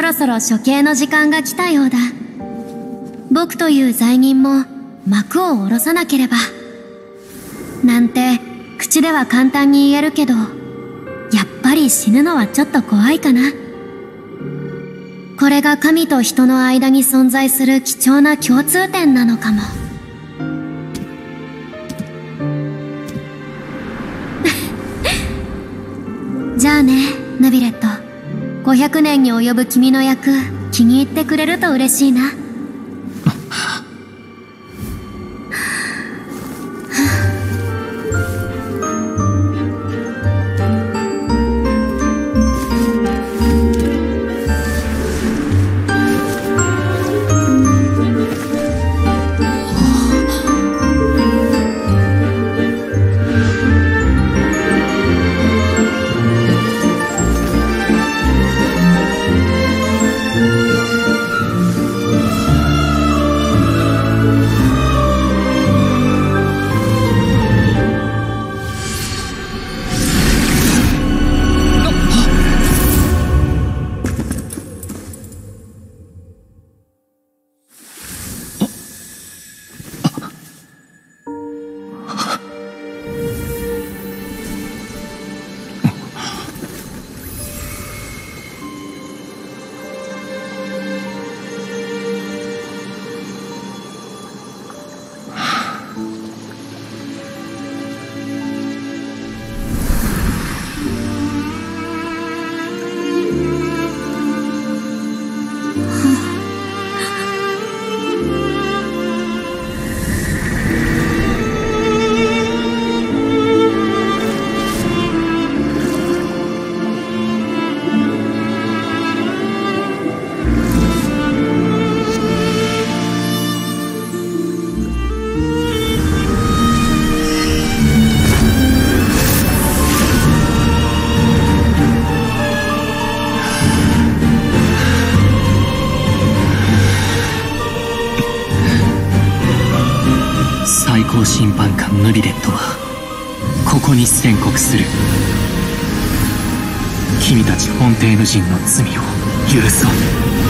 そろそろ処刑の時間が来たようだ。僕という罪人も幕を下ろさなければ。なんて口では簡単に言えるけど、やっぱり死ぬのはちょっと怖いかな。これが神と人の間に存在する貴重な共通点なのかも。じゃあね、ヌビレット。500年に及ぶ君の役、気に入ってくれると嬉しいな。審判官ヌビレットはここに宣告する。君たち本邸の人の罪を許そう。